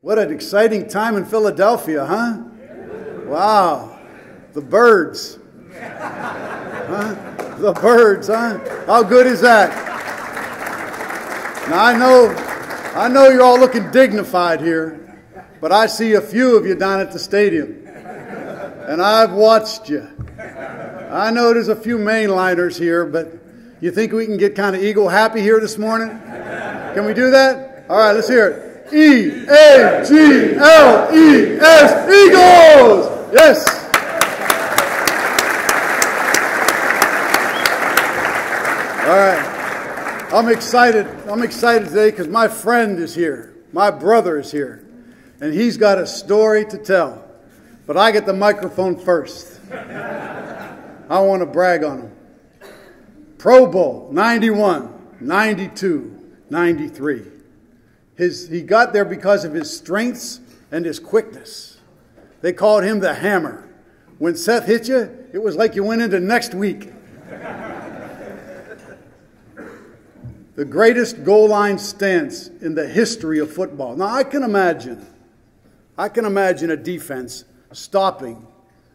What an exciting time in Philadelphia, huh? Wow. The birds. Huh? The birds, huh? How good is that? Now, I know you're all looking dignified here, but I see a few of you down at the stadium, and I've watched you. I know there's a few mainliners here, but you think we can get kind of eagle happy here this morning? Can we do that? All right, let's hear it. E-A-G-L-E-S, Eagles! Yes! All right. I'm excited today because my friend is here. My brother is here. And he's got a story to tell. But I get the microphone first. I want to brag on him. Pro Bowl, 91, 92, 93. He got there because of his strengths and his quickness. They called him the hammer. When Seth hit you, it was like you went into next week. The greatest goal line stance in the history of football. Now, I can imagine a defense stopping,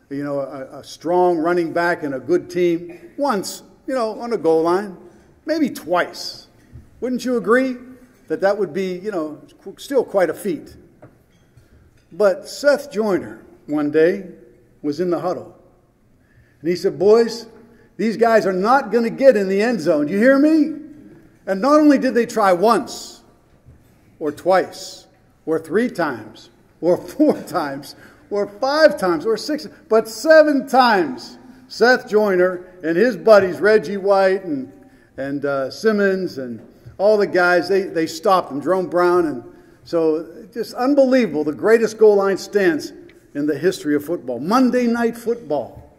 you know, a strong running back and a good team once, you know, on a goal line, maybe twice. Wouldn't you agree? That would be, you know, still quite a feat. But Seth Joyner one day was in the huddle. And he said, boys, these guys are not going to get in the end zone. Do you hear me? And not only did they try once or twice or three times or four times or five times or six, but seven times Seth Joyner and his buddies, Reggie White and Simmons and all the guys, they stopped him, Jerome Brown. And so just unbelievable, the greatest goal line stance in the history of football. Monday Night Football,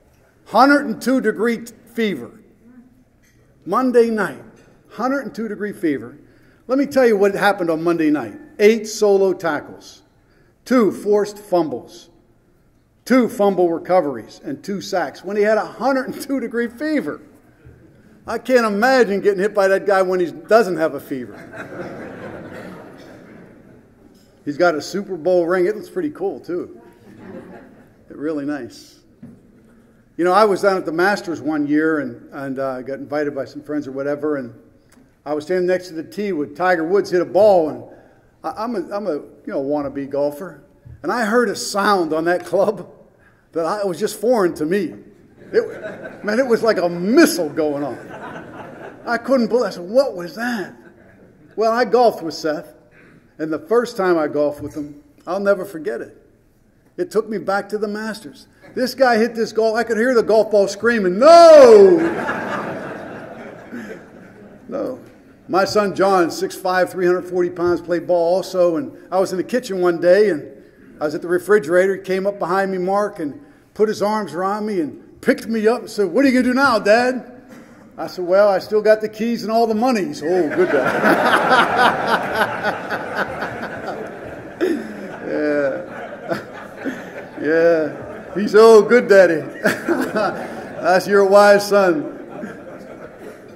102-degree fever. Monday night, 102-degree fever. Let me tell you what happened on Monday night. 8 solo tackles, 2 forced fumbles, 2 fumble recoveries, and 2 sacks when he had a 102-degree fever. I can't imagine getting hit by that guy when he doesn't have a fever. He's got a Super Bowl ring. It looks pretty cool, too. It's really nice. You know, I was down at the Masters one year, and I got invited by some friends or whatever, and I was standing next to the tee with Tiger Woods hit a ball, and I'm a you know, wannabe golfer, and I heard a sound on that club that was just foreign to me. Man, it was like a missile going on. I couldn't believe it. I said, what was that? Well, I golfed with Seth, and the first time I golfed with him, I'll never forget it. It took me back to the Masters. This guy hit this golf. I could hear the golf ball screaming, no! No. My son John, 6'5", 340 pounds, played ball also, and I was in the kitchen one day, and I was at the refrigerator. He came up behind me, Mark, and put his arms around me, and picked me up and said, what are you going to do now, Dad? I said, well, I still got the keys and all the money. He said, oh, good Daddy. Yeah. Yeah. He said, oh, good Daddy. That's your wise son.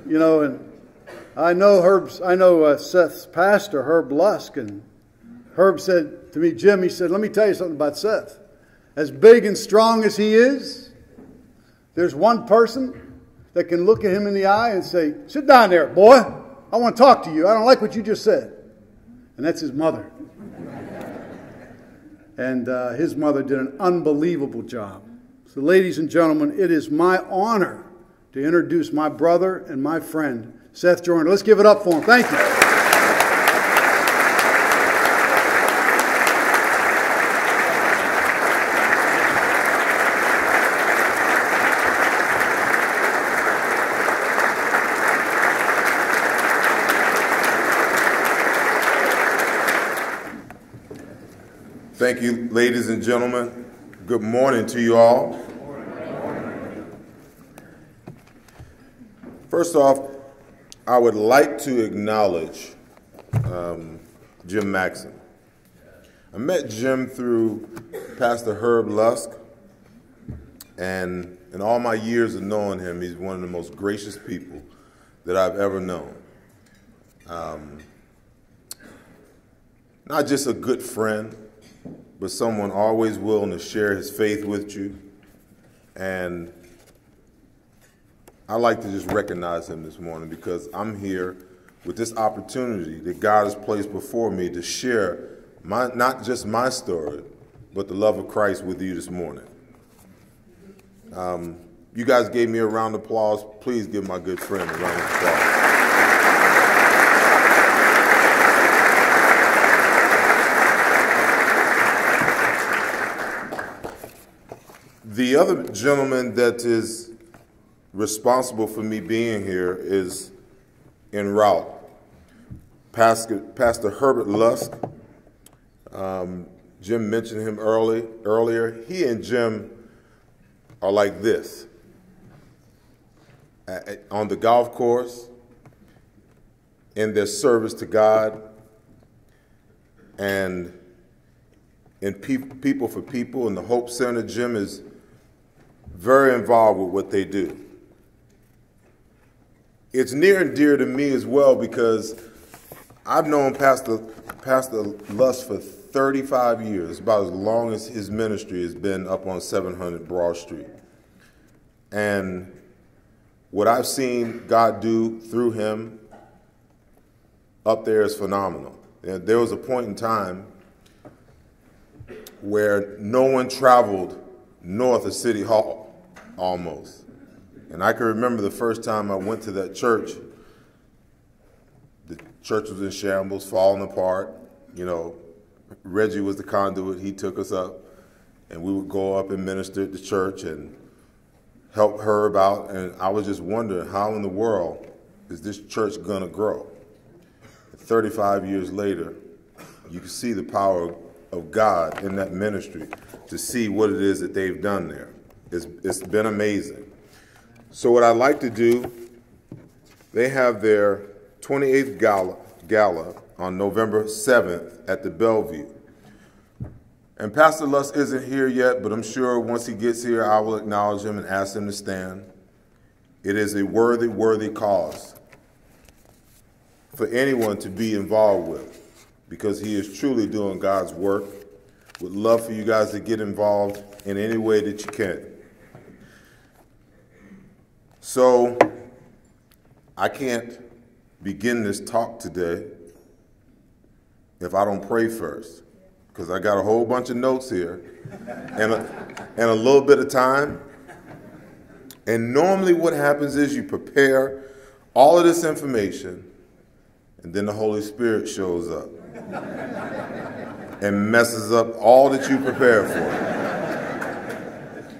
You know, and I know Seth's pastor, Herb Lusk, and Herb said to me, Jim, he said, let me tell you something about Seth. As big and strong as he is, there's one person that can look at him in the eye and say, sit down there, boy. I want to talk to you. I don't like what you just said. And that's his mother. And his mother did an unbelievable job. So, ladies and gentlemen, it is my honor to introduce my brother and my friend, Seth Joyner. Let's give it up for him. Thank you. Thank you, ladies and gentlemen. Good morning to you all. First off, I would like to acknowledge Jim Maxim. I met Jim through Pastor Herb Lusk, and in all my years of knowing him, he's one of the most gracious people that I've ever known. Not just a good friend, but someone always willing to share his faith with you. And I like to just recognize him this morning because I'm here with this opportunity that God has placed before me to share my, not just my story, but the love of Christ with you this morning. You guys gave me a round of applause. Please give my good friend a round of applause. The other gentleman that is responsible for me being here is en route. Pastor Herb Lusk, Jim mentioned him earlier. He and Jim are like this. On the golf course, in their service to God, and in People for People, and the Hope Center. Jim is very involved with what they do. It's near and dear to me as well because I've known Pastor Lust for 35 years, about as long as his ministry has been up on 700 Broad Street. And what I've seen God do through him up there is phenomenal. And there was a point in time where no one traveled north of City Hall, almost. And I can remember the first time I went to that church. The church was in shambles, falling apart. You know, Reggie was the conduit. He took us up, and we would go up and minister at the church and help Herb out. And I was just wondering, how in the world is this church going to grow? And 35 years later, you can see the power of God in that ministry to see what it is that they've done there. It's been amazing. So what I'd like to do, they have their 28th gala on November 7th at the Bellevue. And Pastor Lust isn't here yet, but I'm sure once he gets here, I will acknowledge him and ask him to stand. It is a worthy, worthy cause for anyone to be involved with because he is truly doing God's work. Would love for you guys to get involved in any way that you can. So I can't begin this talk today if I don't pray first, because I got a whole bunch of notes here and a little bit of time. And normally what happens is you prepare all of this information, and then the Holy Spirit shows up and messes up all that you prepare for.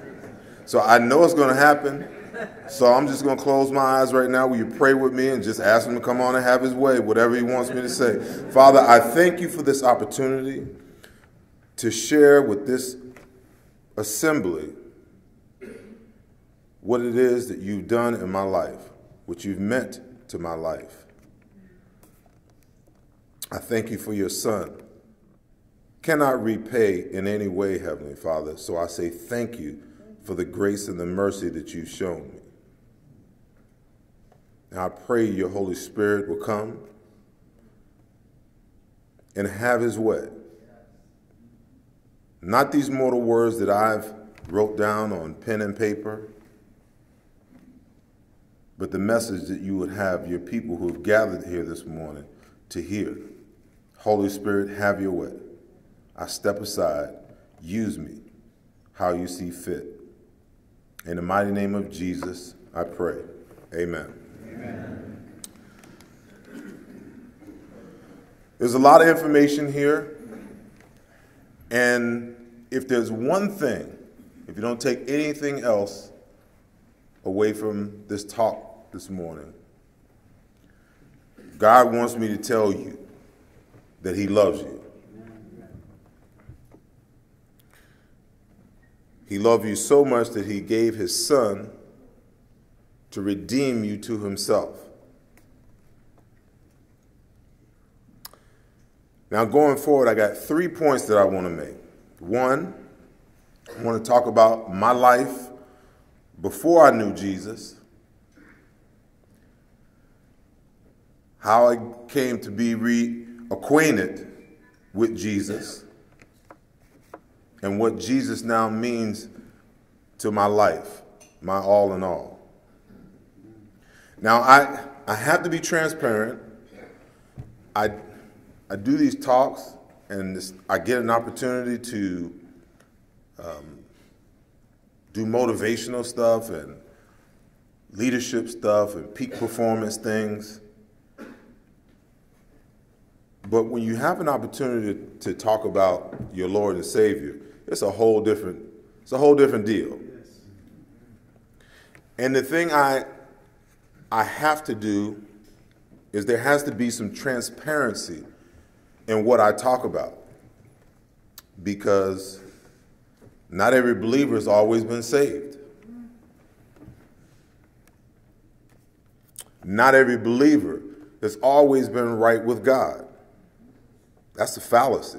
So I know it's going to happen. So I'm just going to close my eyes right now. Will you pray with me and just ask him to come on and have his way, whatever he wants me to say. Father, I thank you for this opportunity to share with this assembly what it is that you've done in my life, what you've meant to my life. I thank you for your son. Cannot repay in any way, Heavenly Father, so I say thank you for the grace and the mercy that you've shown me. And I pray your Holy Spirit will come and have his way. Not these mortal words that I've wrote down on pen and paper, but the message that you would have your people who have gathered here this morning to hear. Holy Spirit, have your way. I step aside. Use me how you see fit. In the mighty name of Jesus, I pray. Amen. Amen. There's a lot of information here. And if there's one thing, if you don't take anything else away from this talk this morning, God wants me to tell you that he loves you. He loved you so much that he gave his son to redeem you to himself. Now, going forward, I got 3 points that I want to make. One, I want to talk about my life before I knew Jesus, how I came to be reacquainted with Jesus and what Jesus now means to my life, my all in all. Now, I have to be transparent. I do these talks, and I get an opportunity to do motivational stuff and leadership stuff and peak performance things. But when you have an opportunity to talk about your Lord and Savior, it's a whole different deal. And the thing I have to do is there has to be some transparency in what I talk about, because not every believer has always been saved. Not every believer has always been right with God. That's a fallacy,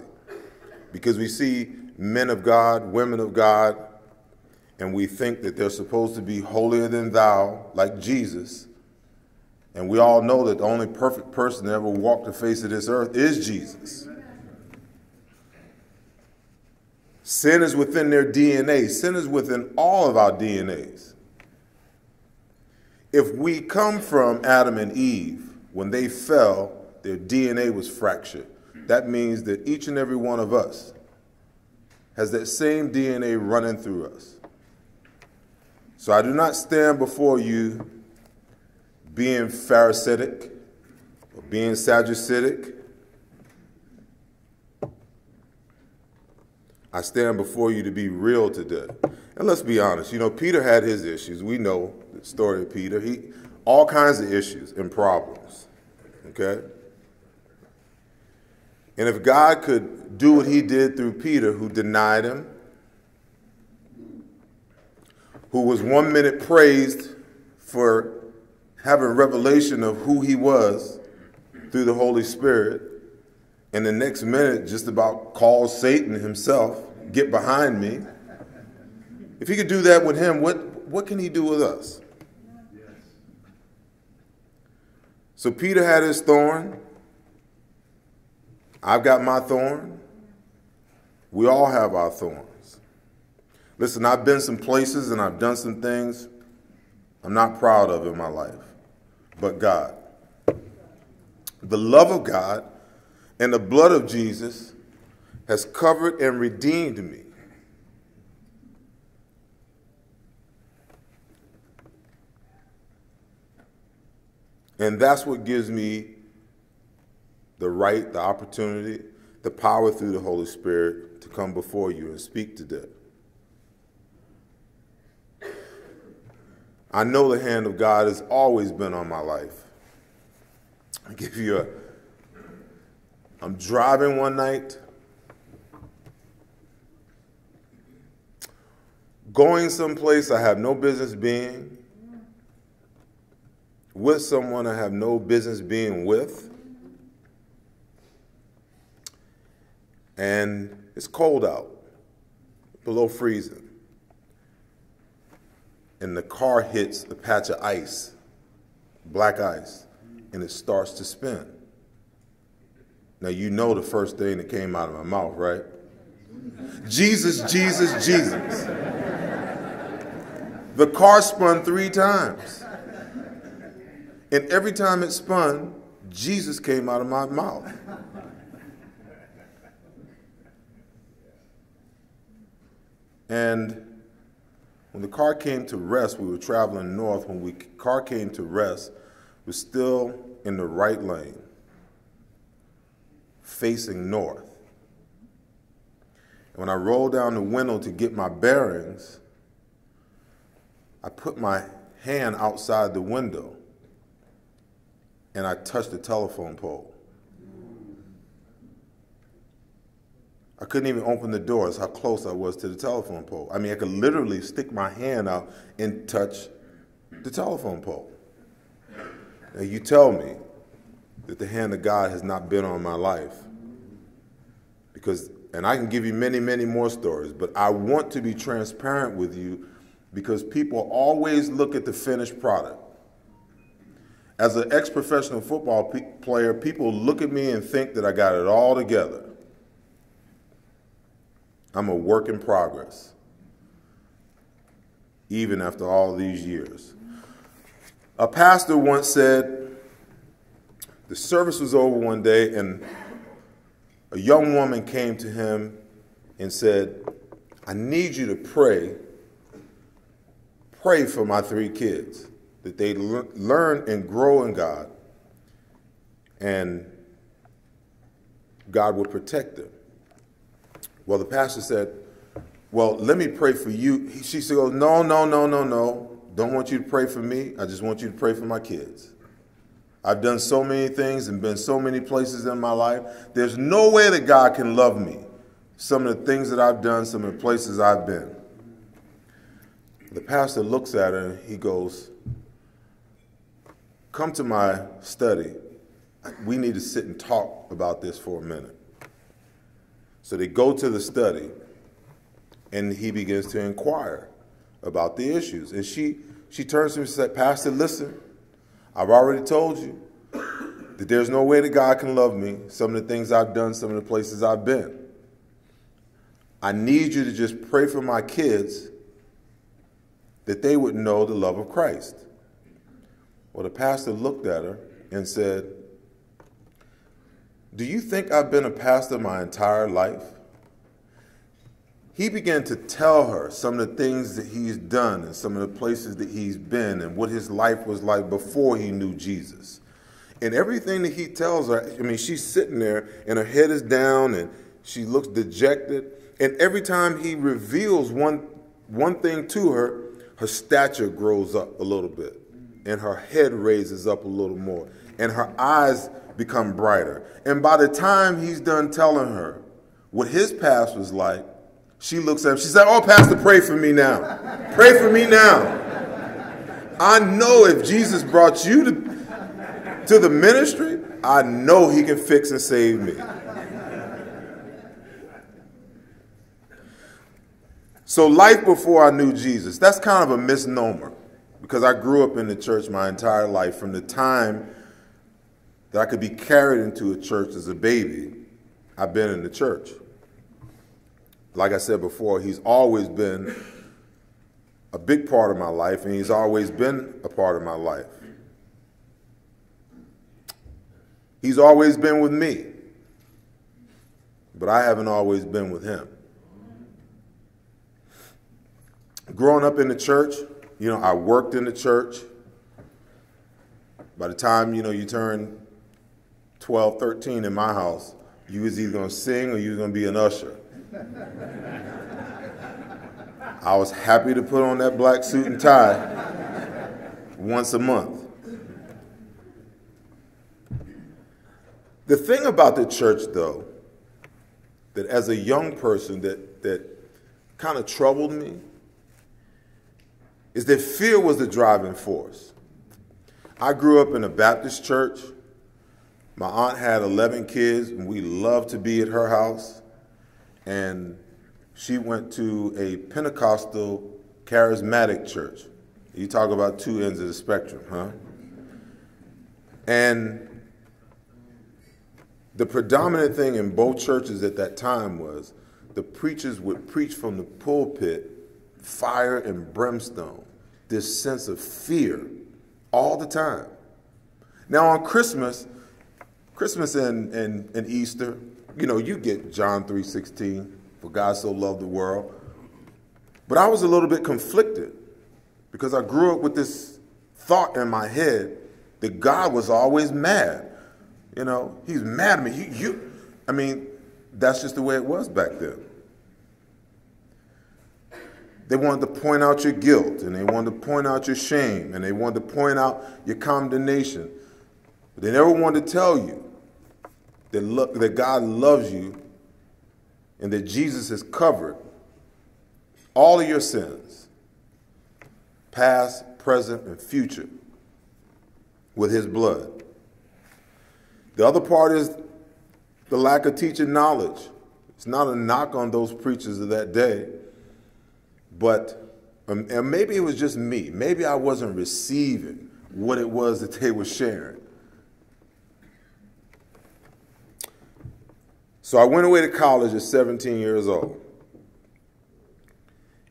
because we see men of God, women of God, and we think that they're supposed to be holier than thou, like Jesus. And we all know that the only perfect person that ever walked the face of this earth is Jesus. Sin is within their DNA. Sin is within all of our DNAs. If we come from Adam and Eve, when they fell, their DNA was fractured. That means that each and every one of us has that same DNA running through us. So I do not stand before you being Pharisaic or being Sadducic. I stand before you to be real today. And let's be honest, Peter had his issues. We know the story of Peter. All kinds of issues and problems, okay? And if God could do what he did through Peter, who denied him, who was 1 minute praised for having revelation of who he was through the Holy Spirit, and the next minute just about called Satan himself, get behind me. If he could do that with him, what can he do with us? Yes. So Peter had his thorn. I've got my thorn. We all have our thorns. Listen, I've been some places and I've done some things I'm not proud of in my life, but God. The love of God and the blood of Jesus has covered and redeemed me. And that's what gives me the right, the opportunity, the power through the Holy Spirit to come before you and speak today. I know the hand of God has always been on my life. I give you I'm driving one night, going someplace I have no business being, with someone I have no business being with, and it's cold out, below freezing. And the car hits a patch of ice, black ice, and it starts to spin. Now, the first thing that came out of my mouth, right? Jesus, Jesus, Jesus. The car spun 3 times. And every time it spun, Jesus came out of my mouth. And when the car came to rest, we were traveling north. When the car came to rest, we're still in the right lane, facing north. And when I rolled down the window to get my bearings, I put my hand outside the window and I touched the telephone pole. I couldn't even open the doors, how close I was to the telephone pole. I mean, I could literally stick my hand out and touch the telephone pole. Now, you tell me that the hand of God has not been on my life. Because, and I can give you many, many more stories, but I want to be transparent with you because people always look at the finished product. As an ex-professional football player, people look at me and think that I got it all together. I'm a work in progress, even after all these years. A pastor once said, the service was over one day, and a young woman came to him and said, I need you to pray for my three kids, that they learn and grow in God, and God will protect them. Well, the pastor said, well, let me pray for you. She said, oh, no. Don't want you to pray for me. I just want you to pray for my kids. I've done so many things and been so many places in my life. There's no way that God can love me. Some of the things that I've done, some of the places I've been. The pastor looks at her and he goes, come to my study. We need to sit and talk about this for a minute. So they go to the study, and he begins to inquire about the issues. And she turns to him and says, Pastor, listen, I've already told you that there's no way that God can love me, some of the things I've done, some of the places I've been. I need you to just pray for my kids that they would know the love of Christ. Well, the pastor looked at her and said, do you think I've been a pastor my entire life? He began to tell her some of the things that he's done and some of the places that he's been and what his life was like before he knew Jesus. And everything that he tells her, I mean, she's sitting there and her head is down and she looks dejected. And every time he reveals one thing to her, her stature grows up a little bit and her head raises up a little more and her eyes become brighter. And by the time he's done telling her what his past was like, she looks at him. She said, oh, Pastor, pray for me now. Pray for me now. I know if Jesus brought you to the ministry, I know he can fix and save me. So life before I knew Jesus, that's kind of a misnomer because I grew up in the church my entire life from the time that I could be carried into a church as a baby. I've been in the church. Like I said before, he's always been a big part of my life, and he's always been a part of my life. He's always been with me, but I haven't always been with him. Growing up in the church, you know, I worked in the church. By the time, you know, you turn 12, 13 in my house, you was either going to sing or you was going to be an usher. I was happy to put on that black suit and tie once a month. The thing about the church, though, that as a young person that kind of troubled me is that fear was the driving force. I grew up in a Baptist church. My aunt had 11 kids, and we loved to be at her house. And she went to a Pentecostal charismatic church. You talk about two ends of the spectrum, huh? And the predominant thing in both churches at that time was the preachers would preach from the pulpit, fire and brimstone, this sense of fear all the time. Now on Christmas and Easter, you know, you get John 3:16, for God so loved the world. But I was a little bit conflicted because I grew up with this thought in my head that God was always mad. You know, he's mad at me. I mean, that's just the way it was back then. They wanted to point out your guilt, and they wanted to point out your shame, and they wanted to point out your condemnation. But they never wanted to tell you that God loves you and that Jesus has covered all of your sins, past, present, and future, with his blood. The other part is the lack of teaching knowledge. It's not a knock on those preachers of that day, but and maybe it was just me. Maybe I wasn't receiving what it was that they were sharing. So I went away to college at 17 years old.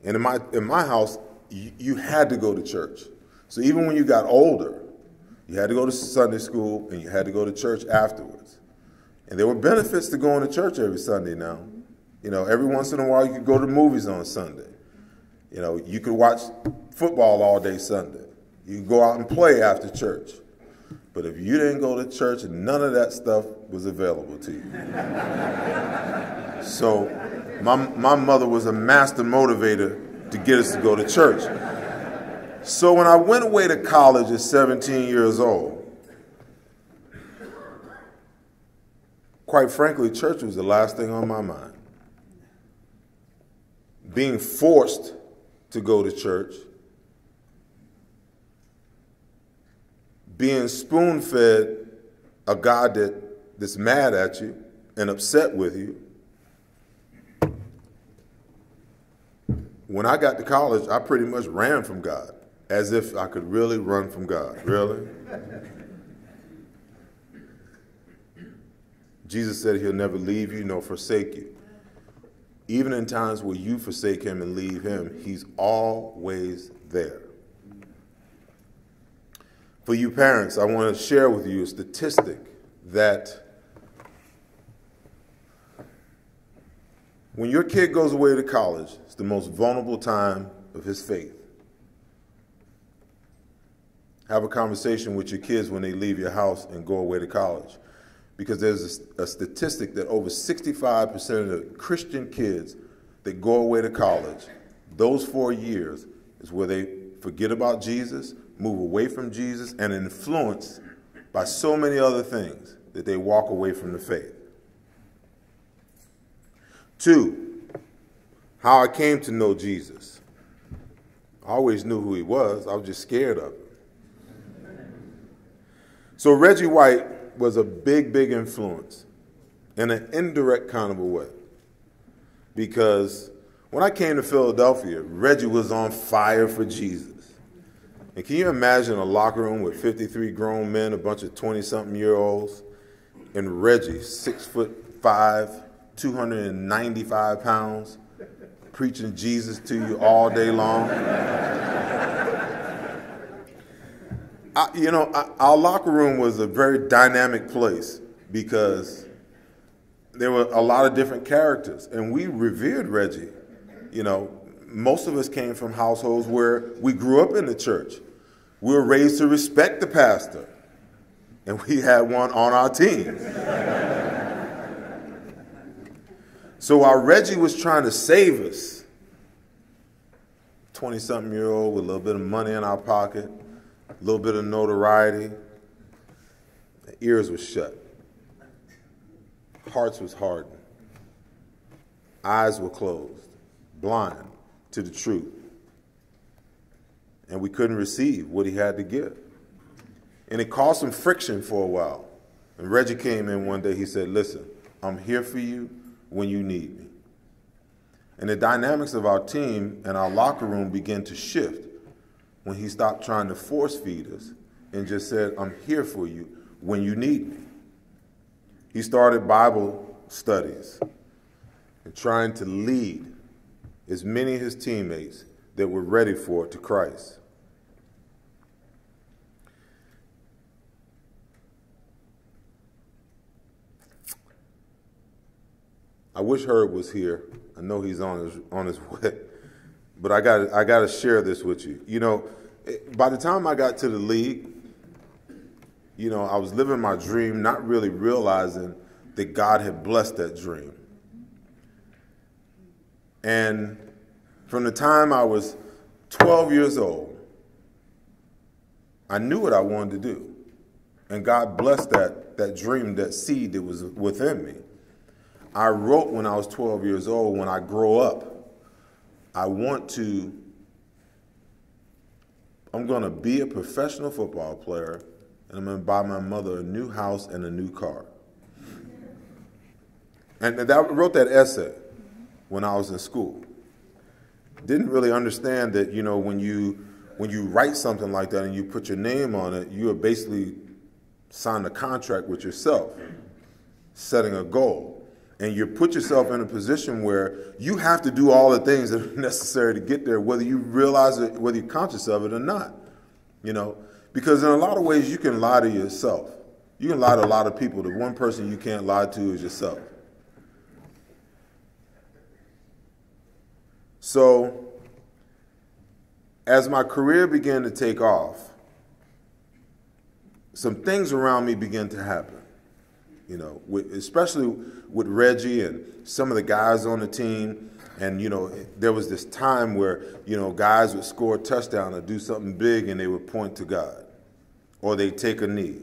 And in my house, you had to go to church. So even when you got older, you had to go to Sunday school and you had to go to church afterwards. And there were benefits to going to church every Sunday now. You know, every once in a while you could go to movies on Sunday. You know, you could watch football all day Sunday. You could go out and play after church. But if you didn't go to church, none of that stuff was available to you. So my mother was a master motivator to get us to go to church. So when I went away to college at 17 years old, quite frankly, church was the last thing on my mind. Being forced to go to church, being spoon-fed a God that's mad at you and upset with you. When I got to college, I pretty much ran from God, as if I could really run from God. Really? Jesus said he'll never leave you nor forsake you. Even in times where you forsake him and leave him, he's always there. For you parents, I want to share with you a statistic that when your kid goes away to college, it's the most vulnerable time of his faith. Have a conversation with your kids when they leave your house and go away to college, because there's a statistic that over 65% of the Christian kids that go away to college, those 4 years is where they forget about Jesus, move away from Jesus, and influenced by so many other things that they walk away from the faith. 2, how I came to know Jesus. I always knew who he was. I was just scared of him. So Reggie White was a big, big influence in an indirect kind of a way, because when I came to Philadelphia, Reggie was on fire for Jesus. And can you imagine a locker room with 53 grown men, a bunch of 20-something-year-olds, and Reggie, 6'5", 295 pounds, preaching Jesus to you all day long? Our locker room was a very dynamic place because there were a lot of different characters, and we revered Reggie. You know, most of us came from households where we grew up in the church. We were raised to respect the pastor, and we had one on our team. So while Reggie was trying to save us, 20-something-year-old with a little bit of money in our pocket, a little bit of notoriety, the ears were shut, hearts was hardened, eyes were closed, blind to the truth. And we couldn't receive what he had to give. And it caused some friction for a while. And Reggie came in one day, he said, "Listen, I'm here for you when you need me." And the dynamics of our team and our locker room began to shift when he stopped trying to force feed us and just said, "I'm here for you when you need me." He started Bible studies and trying to lead as many of his teammates that were ready for it to Christ. I wish Herb was here. I know he's on his way, but I got to share this with you. You know, by the time I got to the league, you know, I was living my dream, not really realizing that God had blessed that dream. And from the time I was 12 years old, I knew what I wanted to do. And God blessed that dream, that seed that was within me. I wrote when I was 12 years old, "When I grow up, I'm going to be a professional football player, and I'm going to buy my mother a new house and a new car." And I wrote that essay when I was in school. Didn't really understand that, you know, when you write something like that and you put your name on it, you are basically signing a contract with yourself, setting a goal. and you put yourself in a position where you have to do all the things that are necessary to get there, whether you realize it, whether you're conscious of it or not, you know, because in a lot of ways you can lie to yourself. You can lie to a lot of people. The one person you can't lie to is yourself. So as my career began to take off, some things around me began to happen, you know, especially with Reggie and some of the guys on the team. And, you know, there was this time where, you know, guys would score a touchdown or do something big and they would point to God or they'd take a knee.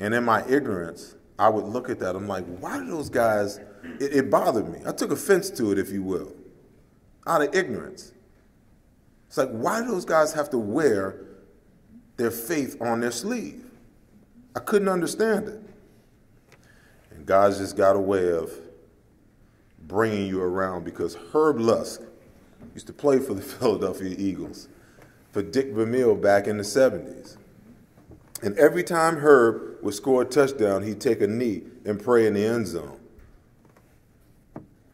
And in my ignorance, I would look at that. I'm like, why do those guys, it bothered me. I took offense to it, if you will, out of ignorance. It's like, why do those guys have to wear their faith on their sleeve? I couldn't understand it. And God's just got a way of bringing you around, because Herb Lusk used to play for the Philadelphia Eagles for Dick Vermeil back in the 70s. And every time Herb would score a touchdown, he'd take a knee and pray in the end zone.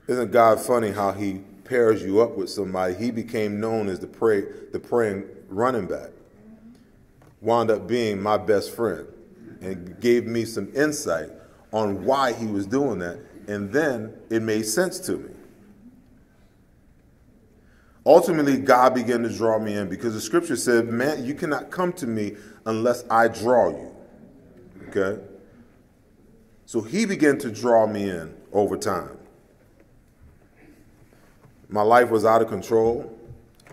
Isn't God funny how he pairs you up with somebody? He became known as the praying running back. Wound up being my best friend and gave me some insight on why he was doing that. And then it made sense to me. Ultimately, God began to draw me in, because the scripture said, man, you cannot come to me unless I draw you. Okay? So he began to draw me in over time. My life was out of control.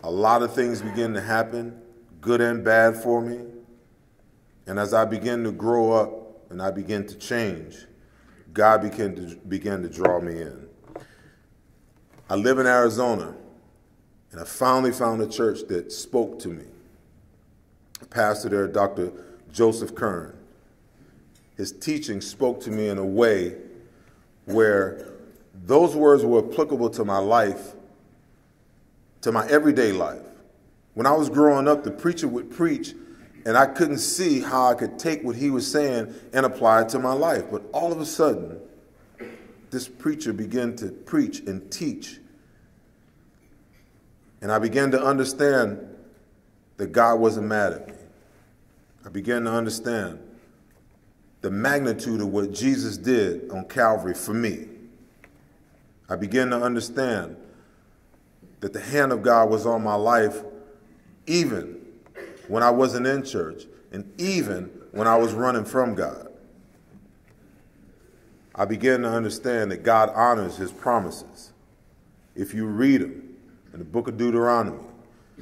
A lot of things began to happen, good and bad for me. And as I began to grow up and I began to change, God began to draw me in. I live in Arizona, and I finally found a church that spoke to me. The pastor there, Dr. Joseph Kern, his teaching spoke to me in a way where those words were applicable to my life, to my everyday life. When I was growing up, the preacher would preach, and I couldn't see how I could take what he was saying and apply it to my life. But all of a sudden, this preacher began to preach and teach. And I began to understand that God wasn't mad at me. I began to understand the magnitude of what Jesus did on Calvary for me. I began to understand that the hand of God was on my life, even when I wasn't in church, and even when I was running from God. I began to understand that God honors his promises. If you read them in the book of Deuteronomy,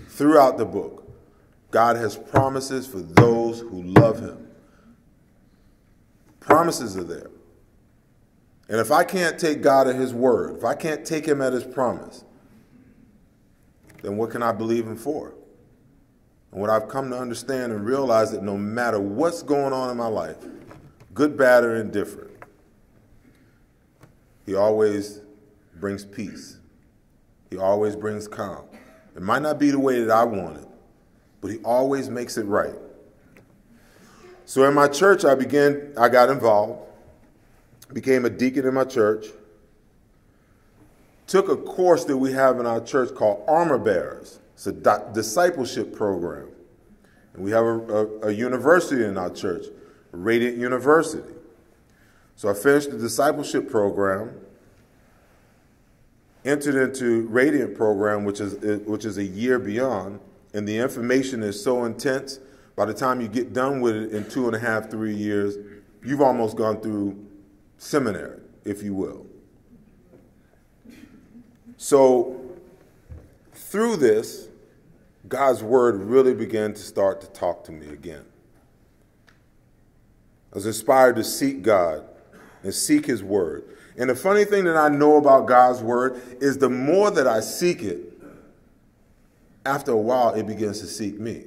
throughout the book, God has promises for those who love him. Promises are there. And if I can't take God at his word, if I can't take him at his promise, then what can I believe him for? And what I've come to understand and realize that no matter what's going on in my life, good, bad, or indifferent, he always brings peace. He always brings calm. It might not be the way that I want it, but he always makes it right. So in my church, I got involved, became a deacon in my church, took a course that we have in our church called Armor Bearers. It's a discipleship program. And we have a university in our church, Radiant University. So I finished the discipleship program, entered into Radiant program, which is a year beyond, and the information is so intense, by the time you get done with it in 2.5, 3 years, you've almost gone through seminary, if you will. So through this, God's word really began to start to talk to me again. I was inspired to seek God and seek his word. And the funny thing that I know about God's word is the more that I seek it, after a while it begins to seek me.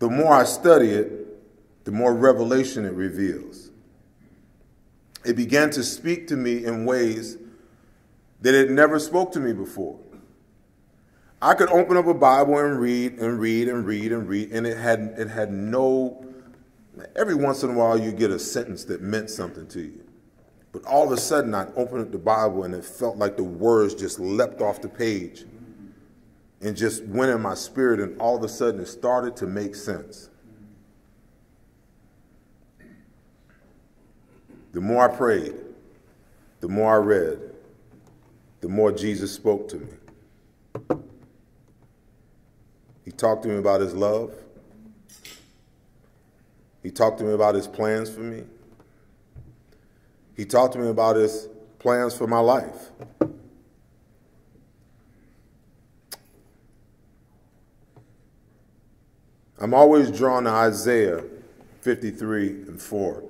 The more I study it, the more revelation it reveals. It began to speak to me in ways that it never spoke to me before. I could open up a Bible and read, and it had no Every once in a while you get a sentence that meant something to you. But all of a sudden I opened up the Bible and it felt like the words just leapt off the page and just went in my spirit, and all of a sudden it started to make sense. The more I prayed, the more I read, the more Jesus spoke to me. He talked to me about his love. He talked to me about his plans for me. He talked to me about his plans for my life. I'm always drawn to Isaiah 53:4.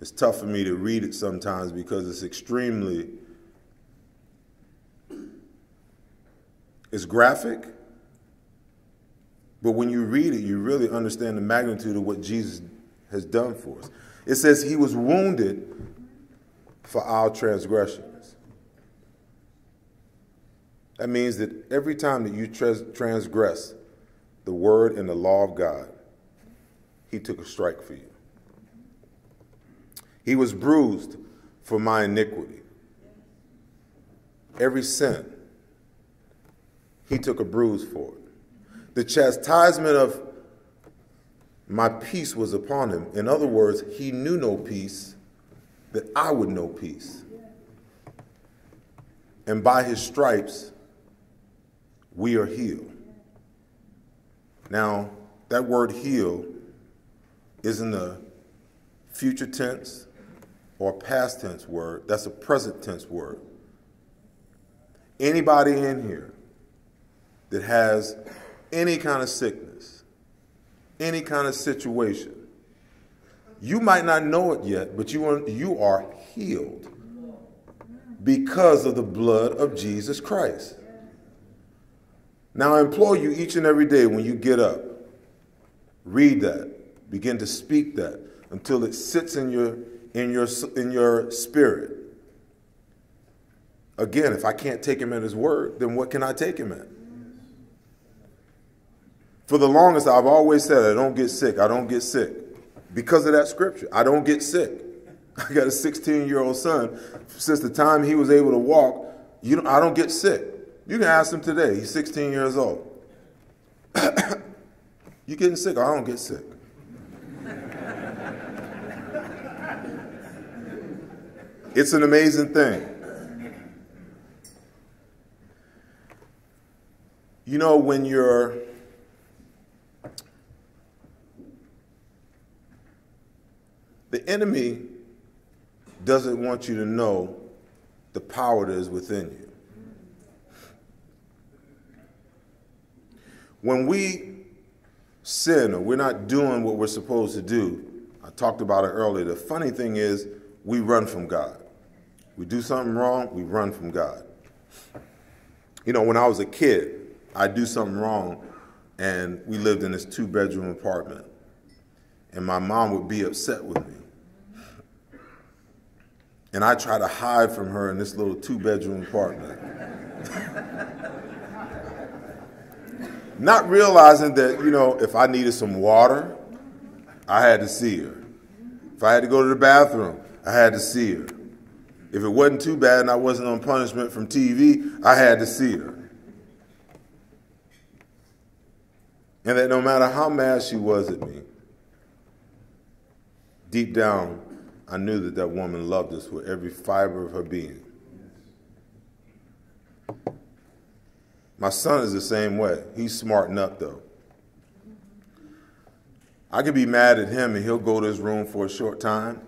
It's tough for me to read it sometimes because it's extremely, it's graphic, but when you read it, you really understand the magnitude of what Jesus has done for us. It says he was wounded for our transgressions. That means that every time that you transgress the word and the law of God, he took a strike for you. He was bruised for my iniquity. Every sin, he took a bruise for it. The chastisement of my peace was upon him. In other words, he knew no peace, that I would know peace. And by his stripes, we are healed. Now, that word heal isn't a future tense or past tense word. That's a present tense word. Anybody in here that has any kind of sickness, any kind of situation, you might not know it yet, but you are healed because of the blood of Jesus Christ. Now I implore you each and every day when you get up, read that, begin to speak that until it sits in your spirit. Again, if I can't take him at his word, then what can I take him at? For the longest, I've always said, I don't get sick, I don't get sick. Because of that scripture, I don't get sick. I got a 16-year-old son. Since the time he was able to walk, I don't get sick. You can ask him today. He's 16 years old. You getting sick? I don't get sick. It's an amazing thing. You know, when you're the enemy doesn't want you to know the power that is within you. When we sin or we're not doing what we're supposed to do, I talked about it earlier, the funny thing is we run from God. We do something wrong, we run from God. You know, when I was a kid, I'd do something wrong, and we lived in this 2-bedroom apartment, and my mom would be upset with me. And I try to hide from her in this little 2-bedroom apartment. Not realizing that, you know, if I needed some water, I had to see her. If I had to go to the bathroom, I had to see her. If it wasn't too bad and I wasn't on punishment from TV, I had to see her. And that no matter how mad she was at me, deep down, I knew that that woman loved us with every fiber of her being. My son is the same way. He's smarting up, though. I could be mad at him, and he'll go to his room for a short time,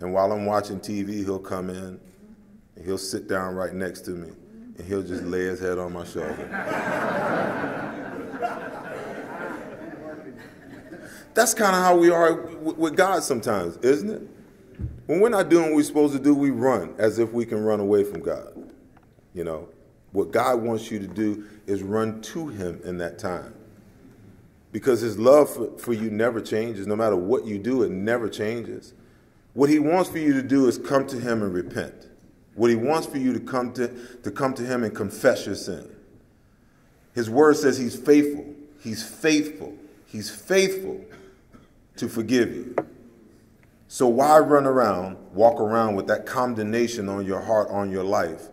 and while I'm watching TV, he'll come in, and he'll sit down right next to me, and he'll just lay his head on my shoulder. That's kind of how we are with God sometimes, isn't it? When we're not doing what we're supposed to do, we run as if we can run away from God. You know, what God wants you to do is run to him in that time. Because his love for you never changes. No matter what you do, it never changes. What he wants for you to do is come to him and repent. What he wants for you to come to him and confess your sin. His word says he's faithful. He's faithful. He's faithful to forgive you. So why run around, walk around with that condemnation on your heart, on your life?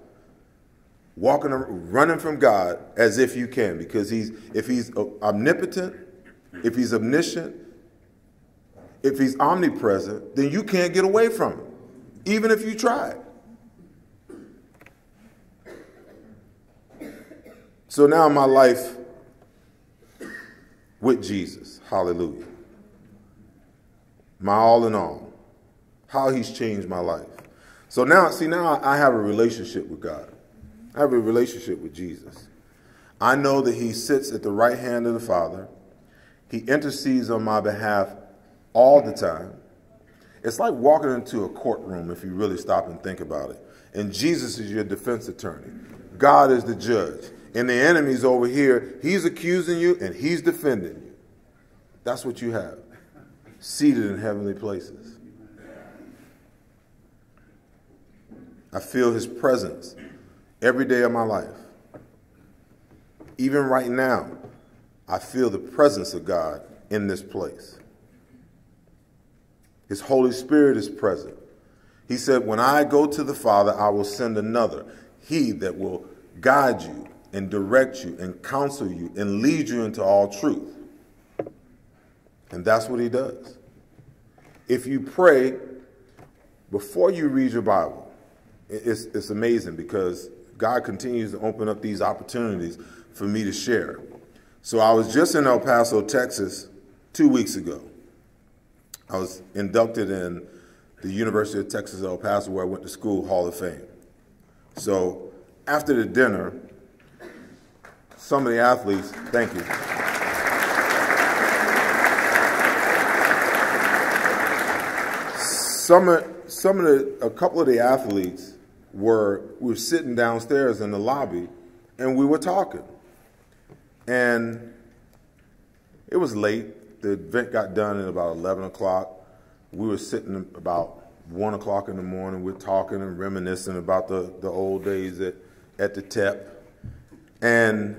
Walking, running from God as if you can, because if he's omnipotent, if he's omniscient, if he's omnipresent, then you can't get away from it, even if you try. So now my life with Jesus, hallelujah, my all in all, how he's changed my life. So now, see, now I have a relationship with God. I have a relationship with Jesus. I know that he sits at the right hand of the Father. He intercedes on my behalf all the time. It's like walking into a courtroom if you really stop and think about it. And Jesus is your defense attorney. God is the judge. And the enemy's over here. He's accusing you and he's defending you. That's what you have. Seated in heavenly places. I feel his presence every day of my life. Even right now, I feel the presence of God in this place. His Holy Spirit is present. He said, when I go to the Father, I will send another, he that will guide you and direct you and counsel you and lead you into all truth. And that's what he does. If you pray before you read your Bible, it's amazing, because God continues to open up these opportunities for me to share. So I was just in El Paso, Texas 2 weeks ago. I was inducted in the University of Texas, El Paso, where I went to school, Hall of Fame. So after the dinner, some of the athletes, thank you. A couple of the athletes were sitting downstairs in the lobby, and we were talking. And it was late. The event got done at about 11 o'clock. We were sitting about 1 o'clock in the morning. We're talking and reminiscing about the old days at the TEP. And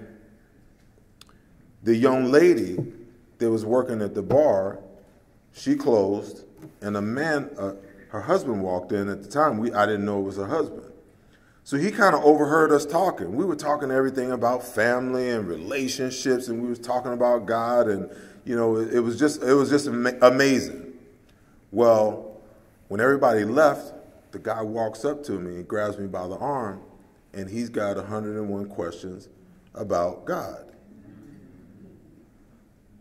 the young lady that was working at the bar, she closed. And a man, her husband walked in at the time. I didn't know it was her husband. So he kind of overheard us talking. We were talking everything about family and relationships, and we was talking about God, and you know, it was just amazing. Well, when everybody left, the guy walks up to me and grabs me by the arm, and he's got 101 questions about God.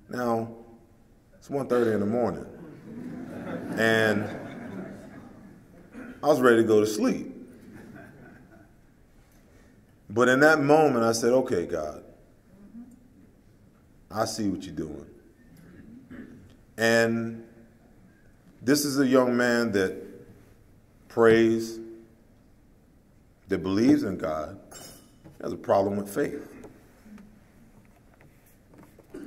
Now, it's 1:30 in the morning. And I was ready to go to sleep. But in that moment, I said, okay, God, I see what you're doing. And this is a young man that prays, that believes in God, has a problem with faith.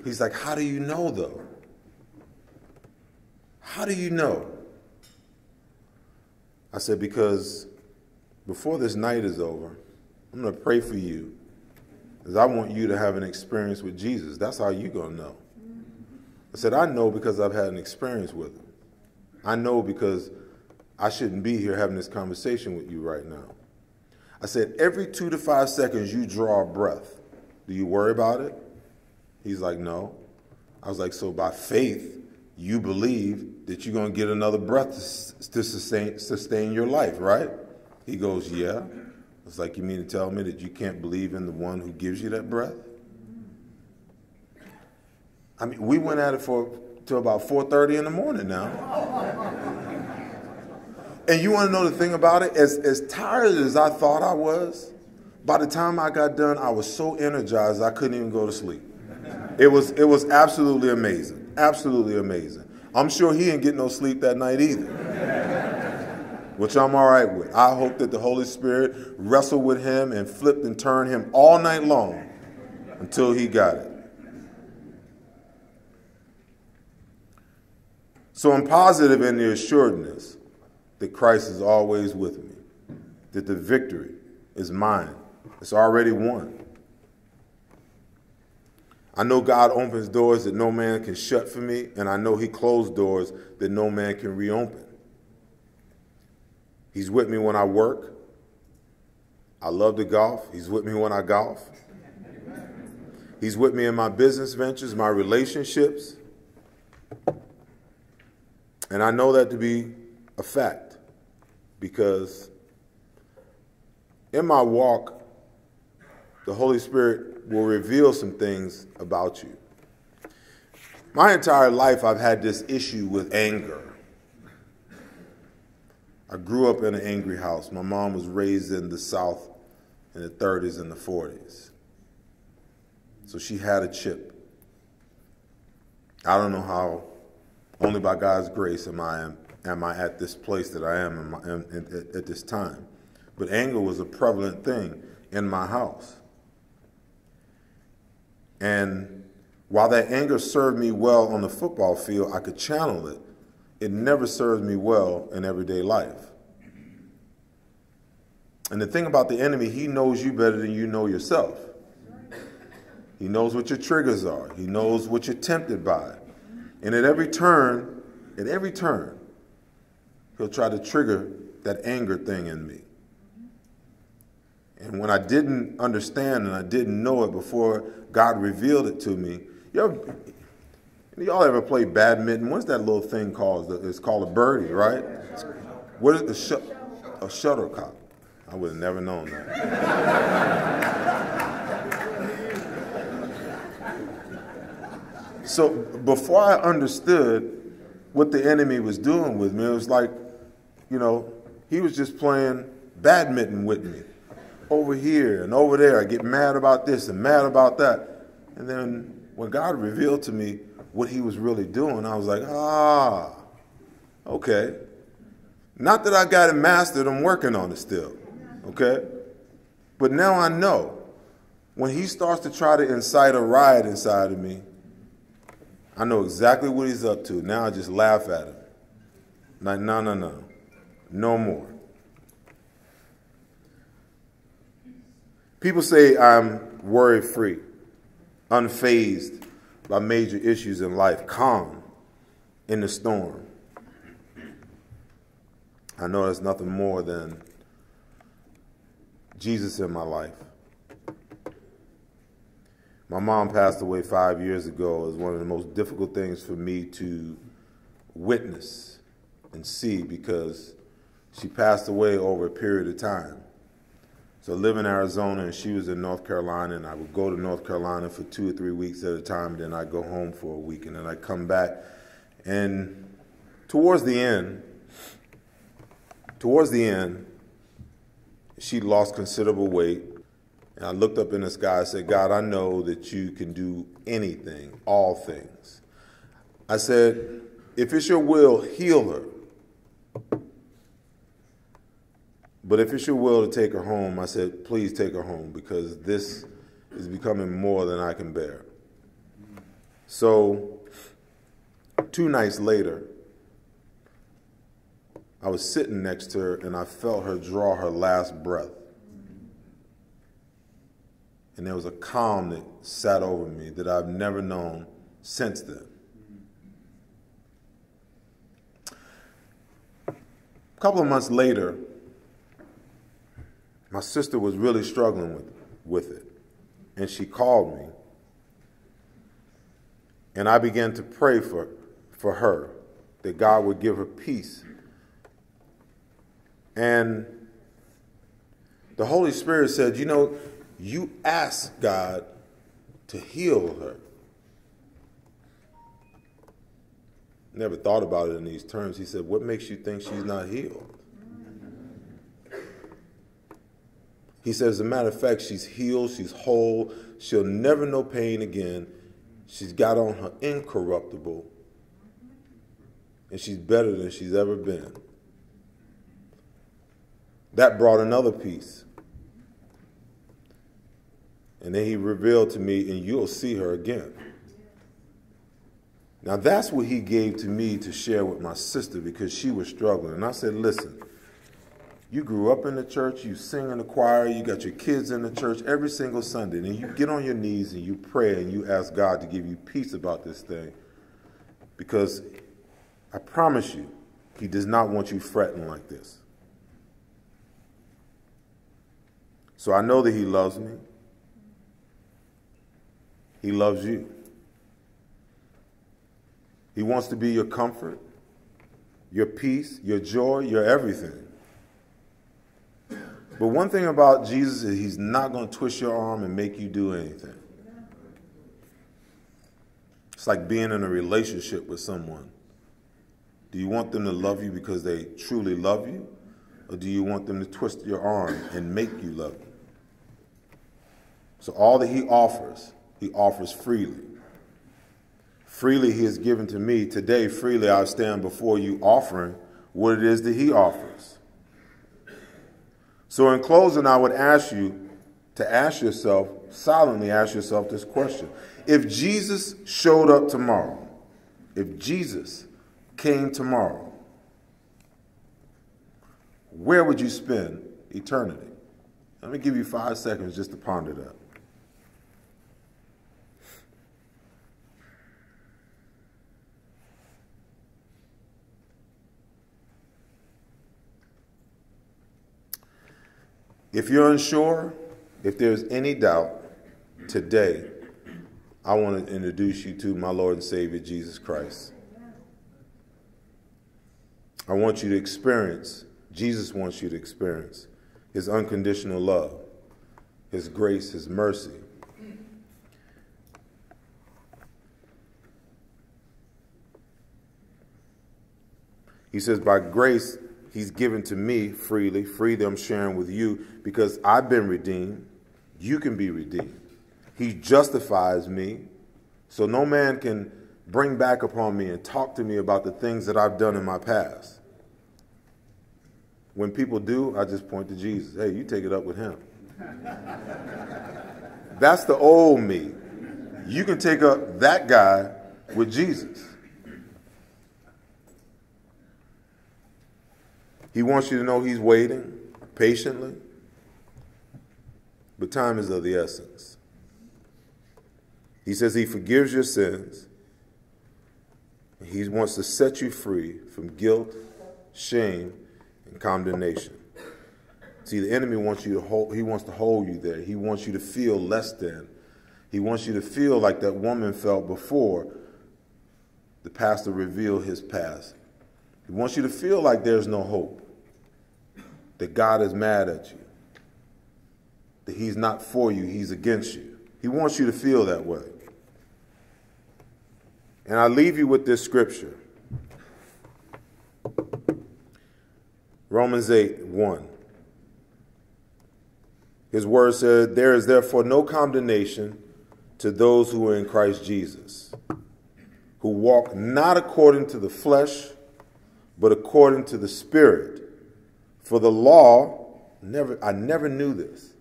He's like, how do you know, though? How do you know? I said, because before this night is over, I'm going to pray for you, because I want you to have an experience with Jesus. That's how you're going to know. I said, I know because I've had an experience with him. I know because I shouldn't be here having this conversation with you right now. I said, every 2 to 5 seconds you draw a breath. Do you worry about it? He's like, no. I was like, so by faith, you believe that you're going to get another breath to sustain your life, right? He goes, yeah. It's like, you mean to tell me that you can't believe in the one who gives you that breath? I mean, we went at it till about 4:30 in the morning now. And you want to know the thing about it? As tired as I thought I was, by the time I got done, I was so energized I couldn't even go to sleep. It was absolutely amazing. Absolutely amazing. I'm sure he didn't get no sleep that night either, which I'm all right with. I hope that the Holy Spirit wrestled with him and flipped and turned him all night long until he got it. So I'm positive in the assuredness that Christ is always with me, that the victory is mine. It's already won. I know God opens doors that no man can shut for me, and I know he closed doors that no man can reopen. He's with me when I work. I love to golf. He's with me when I golf. He's with me in my business ventures, my relationships. And I know that to be a fact, because in my walk, the Holy Spirit will reveal some things about you. My entire life, I've had this issue with anger. I grew up in an angry house. My mom was raised in the South in the 30s and the 40s. So she had a chip. I don't know how, only by God's grace am I at this place that I am at this time. But anger was a prevalent thing in my house. And while that anger served me well on the football field, I could channel it. It never served me well in everyday life. And the thing about the enemy, he knows you better than you know yourself. He knows what your triggers are. He knows what you're tempted by. And at every turn, he'll try to trigger that anger thing in me. And when I didn't understand and I didn't know it before God revealed it to me, y'all ever play badminton? What's that little thing called? It's called a birdie, right? What is the a shuttlecock? I would have never known that. So before I understood what the enemy was doing with me, it was like, you know, he was just playing badminton with me. Over here and over there, I get mad about this and mad about that. And then when God revealed to me what he was really doing, I was like, ah, okay. Not that I got it mastered, I'm working on it still, okay? But now I know when he starts to try to incite a riot inside of me, I know exactly what he's up to. Now I just laugh at him. Like, no, no more. People say I'm worry-free, unfazed by major issues in life, calm in the storm. I know there's nothing more than Jesus in my life. My mom passed away 5 years ago. It was one of the most difficult things for me to witness and see, because she passed away over a period of time. So I live in Arizona, and she was in North Carolina, and I would go to North Carolina for 2 or 3 weeks at a time, and then I'd go home for a week, and then I'd come back. And towards the end, she lost considerable weight, and I looked up in the sky and said, God, I know that you can do anything, all things. I said, if it's your will, heal her. But if it's your will to take her home, I said, please take her home, because this is becoming more than I can bear. So 2 nights later, I was sitting next to her, and I felt her draw her last breath. And there was a calm that sat over me that I've never known since then. A couple of months later, my sister was really struggling with it, and she called me, and I began to pray for her, that God would give her peace. And the Holy Spirit said, you know, you asked God to heal her. Never thought about it in these terms. He said, what makes you think she's not healed? He says, as a matter of fact, she's healed, she's whole, she'll never know pain again. She's got on her incorruptible, and she's better than she's ever been. That brought another peace. And then he revealed to me, and you'll see her again. Now that's what he gave to me to share with my sister, because she was struggling. And I said, listen, you grew up in the church, you sing in the choir, you got your kids in the church every single Sunday, and you get on your knees and you pray and you ask God to give you peace about this thing, because I promise you, he does not want you fretting like this. So I know that he loves me. He loves you. He wants to be your comfort, your peace, your joy, your everything. But one thing about Jesus is he's not going to twist your arm and make you do anything. It's like being in a relationship with someone. Do you want them to love you because they truly love you? Or do you want them to twist your arm and make you love them? So all that he offers freely. Freely he has given to me. Today, freely I stand before you offering what it is that he offers. So in closing, I would ask you to ask yourself, silently ask yourself this question. If Jesus showed up tomorrow, if Jesus came tomorrow, where would you spend eternity? Let me give you 5 seconds just to ponder that. If you're unsure, if there's any doubt, today I want to introduce you to my Lord and Savior, Jesus Christ. I want you to experience, Jesus wants you to experience his unconditional love, his grace, his mercy. He says, by grace, he's given to me freely. Freely I'm sharing with you because I've been redeemed. You can be redeemed. He justifies me so no man can bring back upon me and talk to me about the things that I've done in my past. When people do, I just point to Jesus. Hey, you take it up with him. That's the old me. You can take up that guy with Jesus. He wants you to know he's waiting patiently, but time is of the essence. He says he forgives your sins. He wants to set you free from guilt, shame, and condemnation. See, the enemy wants you to hold, he wants to hold you there. He wants you to feel less than. He wants you to feel like that woman felt before the pastor revealed his past. He wants you to feel like there's no hope, that God is mad at you, that he's not for you, he's against you. He wants you to feel that way. And I leave you with this scripture. Romans 8:1. His word said, there is therefore no condemnation to those who are in Christ Jesus, who walk not according to the flesh, but according to the Spirit. For the law, I never knew this,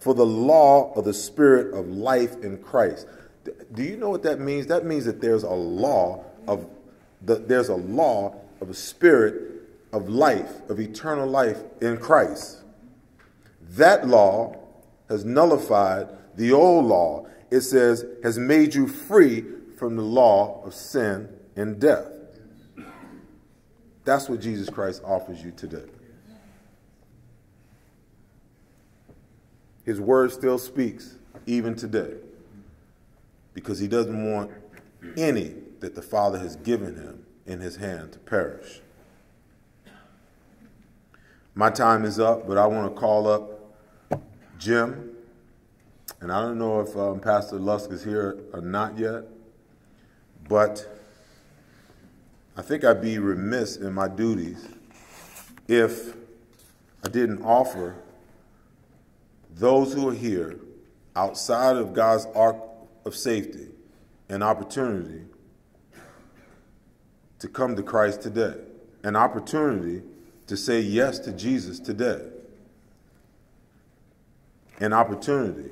for the law of the Spirit of life in Christ. Do you know what that means? That means that there's a law of a spirit of life, of eternal life in Christ. That law has nullified the old law. It says, has made you free from the law of sin and death. That's what Jesus Christ offers you today. His word still speaks even today, because he doesn't want any that the Father has given him in his hand to perish. My time is up, but I want to call up Jim. And I don't know if Pastor Lusk is here or not yet, but I think I'd be remiss in my duties if I didn't offer those who are here outside of God's ark of safety an opportunity to come to Christ today, an opportunity to say yes to Jesus today, an opportunity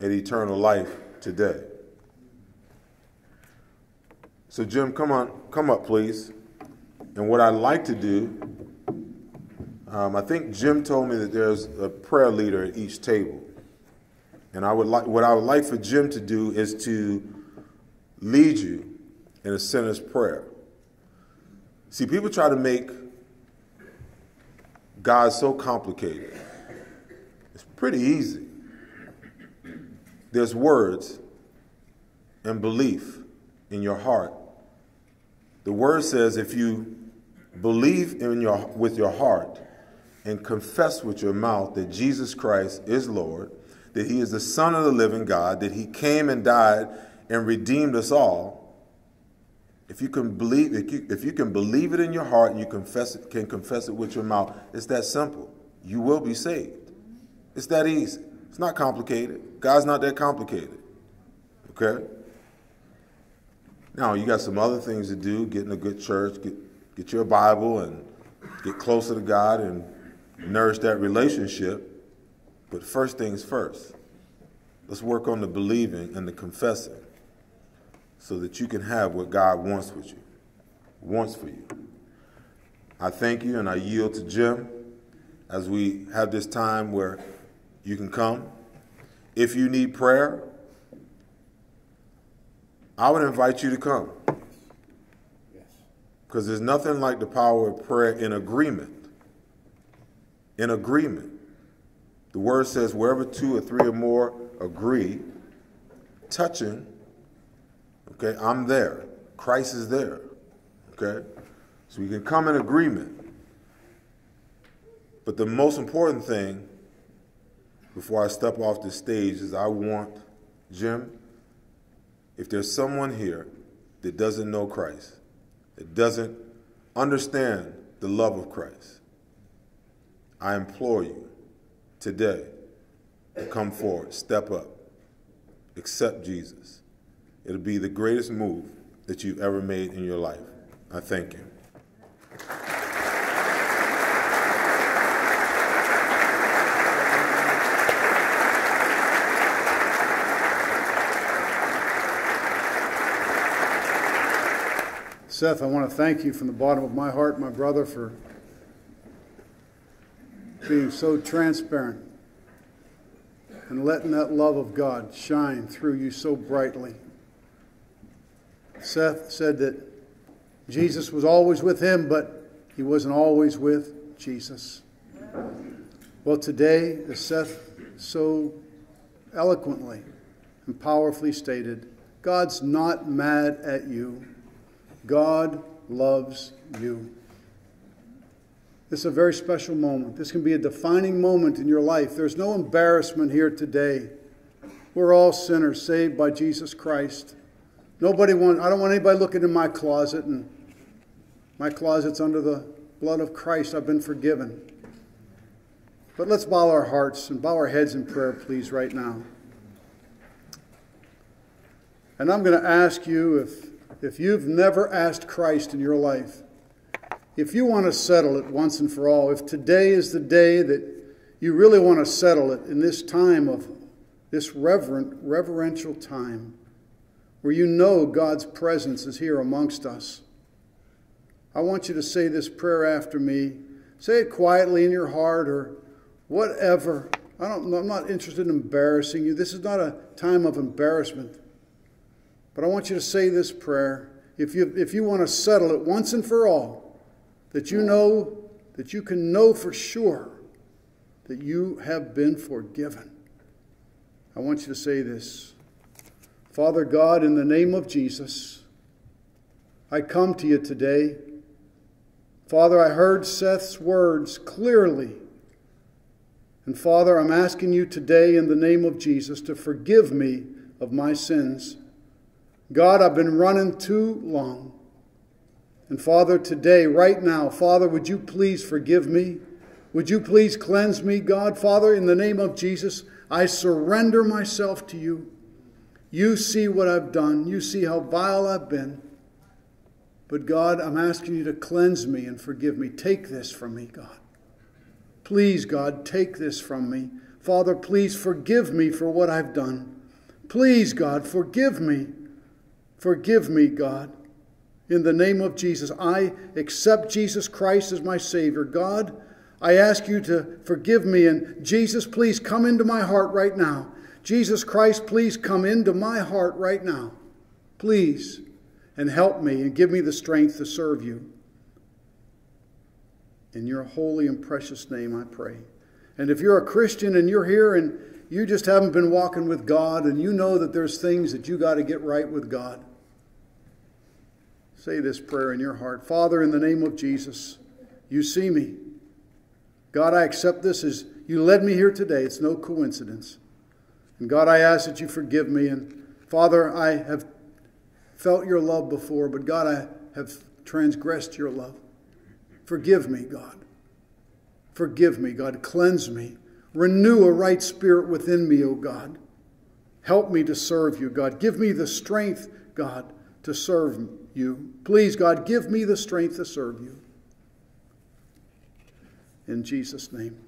at eternal life today. So Jim, come up, please. And what I'd like to do, I think Jim told me that there's a prayer leader at each table. And what I would like for Jim to do is to lead you in a sinner's prayer. See, people try to make God so complicated. It's Pretty easy. There's words and belief in your heart. The word says if you believe with your heart and confess with your mouth that Jesus Christ is Lord, that he is the Son of the living God, that he came and died and redeemed us all, if you can believe it in your heart and you can confess it with your mouth, it's that simple. You will be saved. It's that easy. It's not complicated. God's not that complicated. Okay? Now, you got some other things to do. Get in a good church, get your Bible, and get closer to God and nourish that relationship. But first things first. Let's work on the believing and the confessing so that you can have what God wants for you. I thank you, and I yield to Jim as we have this time where you can come. If you need prayer, I would invite you to come. Because there's nothing like the power of prayer in agreement. In agreement. The word says wherever two or three or more agree, touching, okay, I'm there. Christ is there. Okay? So we can come in agreement. But the most important thing before I step off the stage is I want, Jim, if there's someone here that doesn't know Christ, that doesn't understand the love of Christ, I implore you today to come forward, step up, accept Jesus. It'll be the greatest move that you've ever made in your life. I thank you. Seth, I want to thank you from the bottom of my heart, my brother, for being so transparent and letting that love of God shine through you so brightly. Seth said that Jesus was always with him, but he wasn't always with Jesus. Well, today, as Seth so eloquently and powerfully stated, God's not mad at you. God loves you. This is a very special moment. This can be a defining moment in your life. There's no embarrassment here today. We're all sinners saved by Jesus Christ. I don't want anybody looking in my closet, and my closet's under the blood of Christ. I've been forgiven. But let's bow our hearts and bow our heads in prayer, please, right now. And I'm going to ask you, if you've never asked Christ in your life, if you want to settle it once and for all, if today is the day that you really want to settle it in this time of this reverential time where you know God's presence is here amongst us, I want you to say this prayer after me. Say it quietly in your heart or whatever. I'm not interested in embarrassing you. This is not a time of embarrassment. But I want you to say this prayer. If you want to settle it once and for all, that you know, that you can know for sure that you have been forgiven, I want you to say this. Father God, in the name of Jesus, I come to you today. Father, I heard Seth's words clearly. And Father, I'm asking you today in the name of Jesus to forgive me of my sins. God, I've been running too long. And Father, today, right now, Father, would you please forgive me? Would you please cleanse me, God? Father, in the name of Jesus, I surrender myself to you. You see what I've done. You see how vile I've been. But God, I'm asking you to cleanse me and forgive me. Take this from me, God. Please, God, take this from me. Father, please forgive me for what I've done. Please, God, forgive me. Forgive me, God. In the name of Jesus, I accept Jesus Christ as my Savior. God, I ask you to forgive me. And Jesus, please come into my heart right now. Jesus Christ, please come into my heart right now. Please, and help me and give me the strength to serve you. In your holy and precious name, I pray. And if you're a Christian and you're here and you just haven't been walking with God and you know that there's things that you got to get right with God, say this prayer in your heart. Father, in the name of Jesus, you see me. God, I accept this as you led me here today. It's no coincidence. And God, I ask that you forgive me. And Father, I have felt your love before, but God, I have transgressed your love. Forgive me, God. Forgive me, God. Cleanse me. Renew a right spirit within me, O God. Help me to serve you, God. Give me the strength, God, to serve you. Please, God, give me the strength to serve you. In Jesus' name.